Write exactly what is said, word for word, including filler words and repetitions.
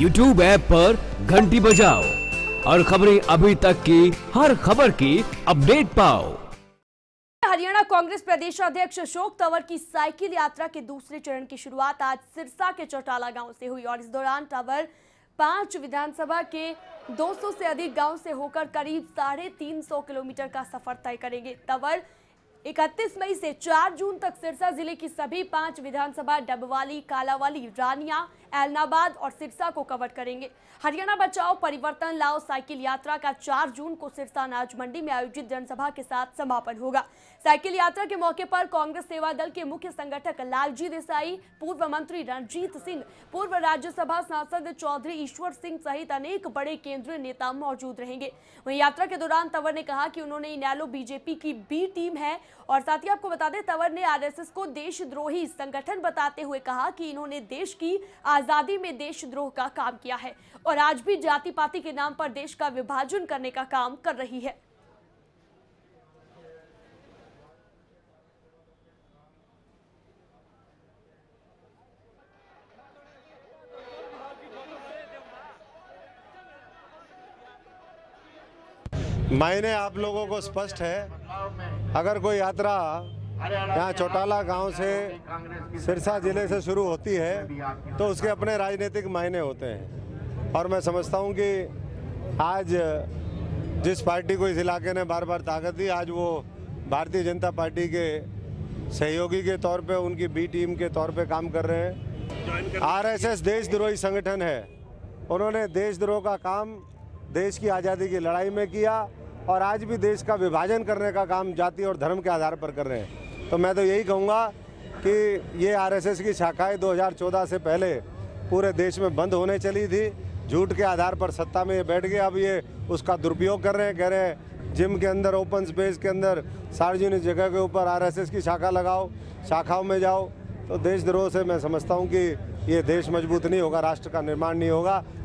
YouTube app पर घंटी बजाओ और खबरें अभी तक की हर खबर की अपडेट पाओ। हरियाणा कांग्रेस प्रदेश अध्यक्ष अशोक तंवर की साइकिल यात्रा के दूसरे चरण की शुरुआत आज सिरसा के चौटाला गांव से हुई और इस दौरान तंवर पांच विधानसभा के दो सौ से अधिक गांव से होकर करीब साढ़े तीन सौ किलोमीटर का सफर तय करेंगे। तंवर इकतीस मई से चार जून तक सिरसा जिले की सभी पांच विधानसभा डबवाली, कालावाली, रानिया, एलनाबाद और सिरसा को कवर करेंगे। हरियाणा बचाओ परिवर्तन लाओ साइकिल यात्रा का चार जून को सिरसा अनाज मंडी में आयोजित जनसभा के साथ समापन होगा। साइकिल यात्रा के मौके पर कांग्रेस सेवा दल के मुख्य संगठक लालजी देसाई, पूर्व मंत्री रणजीत सिंह, पूर्व राज्यसभा सांसद चौधरी ईश्वर सिंह सहित अनेक बड़े केंद्रीय नेता मौजूद रहेंगे। वहीं यात्रा के दौरान तंवर ने कहा कि उन्होंने इनैलो बीजेपी की बी टीम है और साथ ही आपको बता दें तंवर ने आरएसएस को देशद्रोही संगठन बताते हुए कहा कि इन्होंने देश की आजादी में देशद्रोह का काम किया है और आज भी जाति पाति के नाम पर देश का विभाजन करने का काम कर रही है। मायने आप लोगों को स्पष्ट है, अगर कोई यात्रा यहाँ चौटाला गांव से सिरसा जिले से शुरू होती है तो उसके अपने राजनीतिक मायने होते हैं। और मैं समझता हूँ कि आज जिस पार्टी को इस इलाके ने बार बार ताकत दी, आज वो भारतीय जनता पार्टी के सहयोगी के तौर पे, उनकी बी टीम के तौर पे काम कर रहे हैं। आरएसएस देशद्रोही संगठन है, उन्होंने देशद्रोह का काम देश की आज़ादी की लड़ाई में किया और आज भी देश का विभाजन करने का काम जाति और धर्म के आधार पर कर रहे हैं। तो मैं तो यही कहूँगा कि ये आरएसएस की शाखाएं दो हज़ार चौदह से पहले पूरे देश में बंद होने चली थी। झूठ के आधार पर सत्ता में ये बैठ गए, अब ये उसका दुरुपयोग कर रहे हैं। कह रहे हैं जिम के अंदर, ओपन स्पेस के अंदर, सार्वजनिक जगह के ऊपर आरएसएस की शाखा लगाओ, शाखाओं में जाओ। तो देशद्रोह से मैं समझता हूँ कि ये देश मजबूत नहीं होगा, राष्ट्र का निर्माण नहीं होगा।